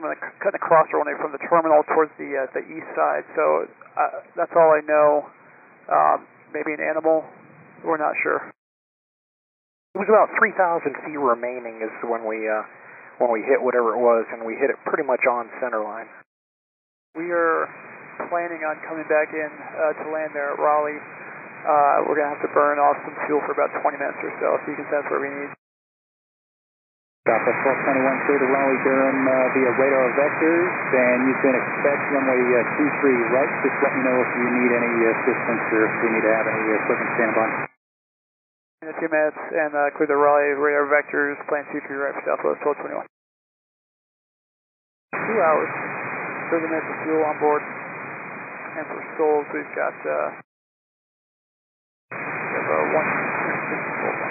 cutting across the runway from the terminal towards the east side. So that's all I know. Maybe an animal. We're not sure. It was about 3,000 feet remaining is when we hit whatever it was, and we hit it pretty much on center line. We are planning on coming back in to land there at Raleigh. We're going to have to burn off some fuel for about 20 minutes or so, so you can sense what we need. Southwest 1221 clear to Raleigh-Durham via radar vectors, and you can expect runway 23 right. Just let me know if you need any assistance or if we need to have any equipment standby. In a few minutes, and clear to Raleigh radar vectors, plan 23 right for Southwest 1221. 2 hours, 30 minutes of fuel on board, and for souls we've got 166 souls.